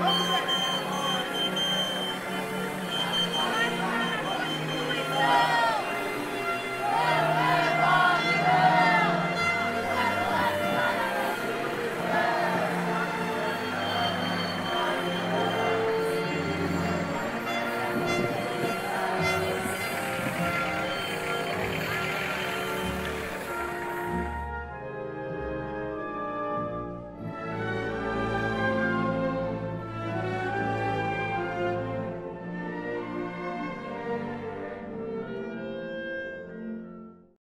What was that?